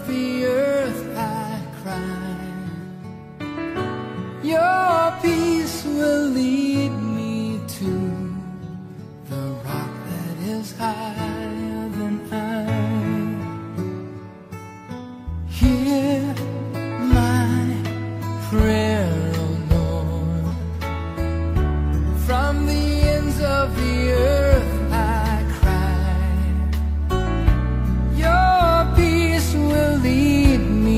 of the earth I cry. Your peace will lead me to the rock that is higher than I. Hear my prayer, O Lord. From the ends of the earth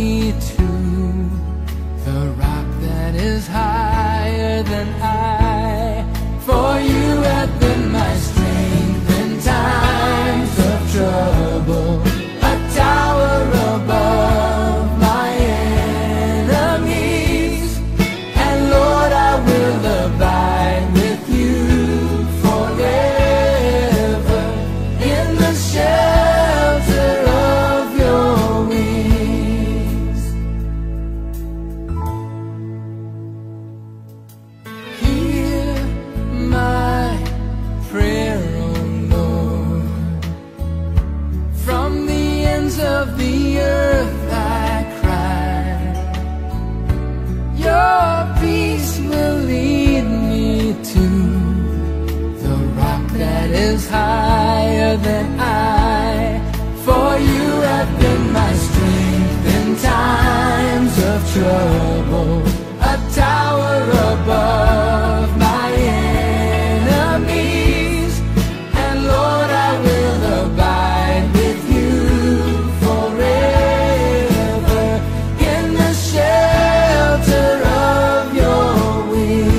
higher than I, for you have been my strength in times of trouble, a tower above my enemies, and Lord, I will abide with you forever in the shelter of your wings.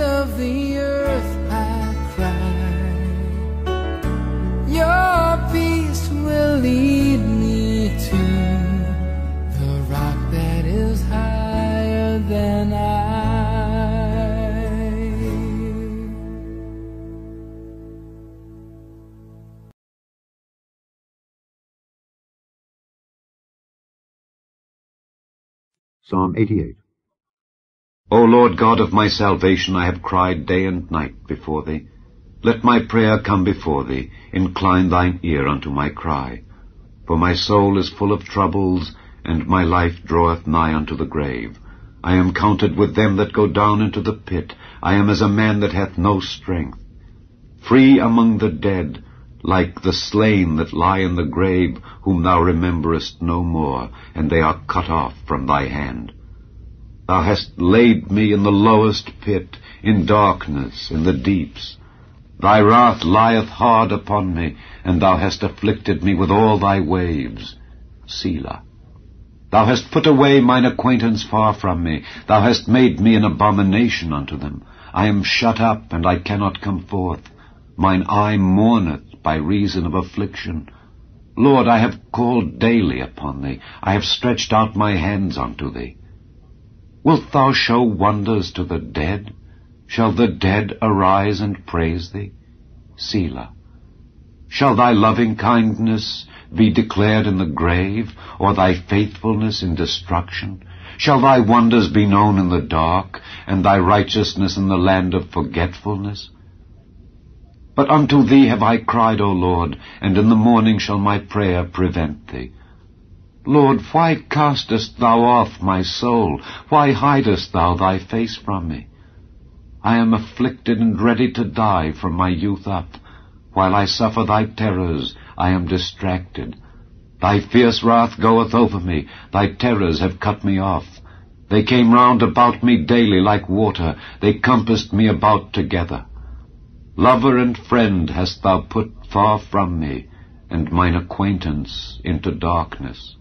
Of the earth I cry. Your peace will lead me to the rock that is higher than I, for you have been my strength in times of trouble, a tower above my enemies, and Lord, I will abide with you from the ends of the earth. Psalm 88. O Lord God of my salvation, I have cried day and night before thee. Let my prayer come before thee. Incline thine ear unto my cry. For my soul is full of troubles, and my life draweth nigh unto the grave. I am counted with them that go down into the pit. I am as a man that hath no strength. Free among the dead, like the slain that lie in the grave, whom thou rememberest no more, and they are cut off from thy hand. Thou hast laid me in the lowest pit, in darkness, in the deeps. Thy wrath lieth hard upon me, and thou hast afflicted me with all thy waves. Selah. Thou hast put away mine acquaintance far from me. Thou hast made me an abomination unto them. I am shut up, and I cannot come forth. Mine eye mourneth by reason of affliction. Lord, I have called daily upon thee. I have stretched out my hands unto thee. Wilt thou show wonders to the dead? Shall the dead arise and praise thee? Selah. Shall thy loving kindness be declared in the grave, or thy faithfulness in destruction? Shall thy wonders be known in the dark, and thy righteousness in the land of forgetfulness? But unto thee have I cried, O Lord, and in the morning shall my prayer prevent thee. Lord, why castest thou off my soul? Why hidest thou thy face from me? I am afflicted and ready to die from my youth up. While I suffer thy terrors, I am distracted. Thy fierce wrath goeth over me. Thy terrors have cut me off. They came round about me daily like water. They compassed me about together. Lover and friend hast thou put far from me, and mine acquaintance into darkness.